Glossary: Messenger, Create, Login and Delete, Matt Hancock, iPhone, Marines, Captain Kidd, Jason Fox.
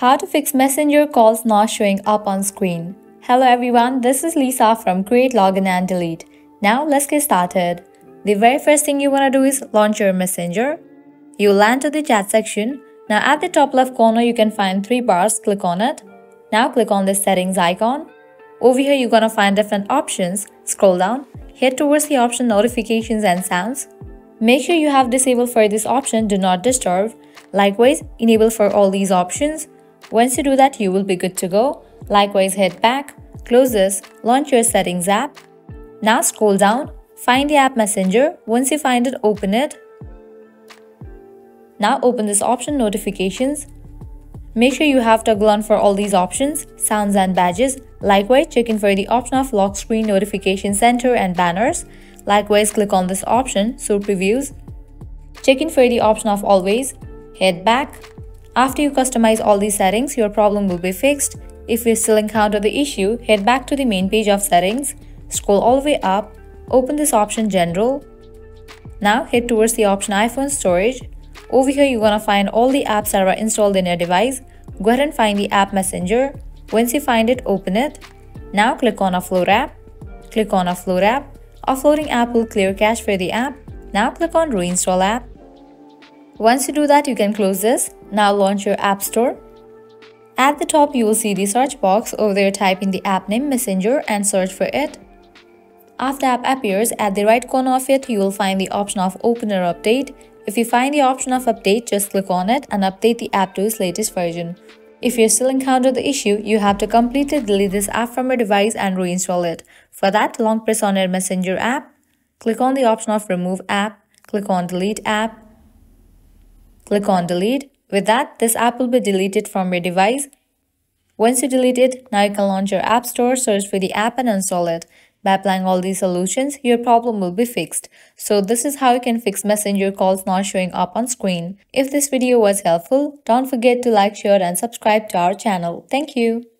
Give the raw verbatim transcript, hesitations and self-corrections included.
How to fix Messenger calls not showing up on screen. Hello everyone, this is Lisa from Create, Login and Delete. Now let's get started. The very first thing you want to do is launch your Messenger. You'll land to the chat section. Now at the top left corner you can find three bars, click on it. Now click on the settings icon. Over here you're gonna find different options. Scroll down, head towards the option notifications and sounds. Make sure you have disabled for this option, do not disturb. Likewise, enable for all these options. Once you do that, you will be good to go. Likewise, head back, close this, launch your settings app. Now scroll down, find the app Messenger. Once you find it, open it. Now open this option notifications. Make sure you have toggle on for all these options, sounds and badges. Likewise, check in for the option of lock screen notification center and banners. Likewise, click on this option, show previews. Check in for the option of always. Head back. After you customize all these settings, your problem will be fixed. If you still encounter the issue, head back to the main page of settings, scroll all the way up, open this option General. Now head towards the option iPhone storage. Over here you're gonna find all the apps that are installed in your device. Go ahead and find the app Messenger. Once you find it, open it. Now click on Offload app. Click on Offload app. Offloading app will clear cache for the app. Now click on Reinstall app. Once you do that, you can close this. Now launch your app store. At the top you will see the search box. Over there type in the app name Messenger and search for it. After app appears, at the right corner of it you will find the option of open or update. If you find the option of update, just click on it and update the app to its latest version. If you still encounter the issue, you have to completely delete this app from your device and reinstall it. For that, long press on your Messenger app, click on the option of remove app, click on delete app, click on delete. With that, this app will be deleted from your device. Once you delete it, now you can launch your app store, search for the app and install it. By applying all these solutions, your problem will be fixed. So this is how you can fix Messenger calls not showing up on screen. If this video was helpful, don't forget to like, share and subscribe to our channel. Thank you.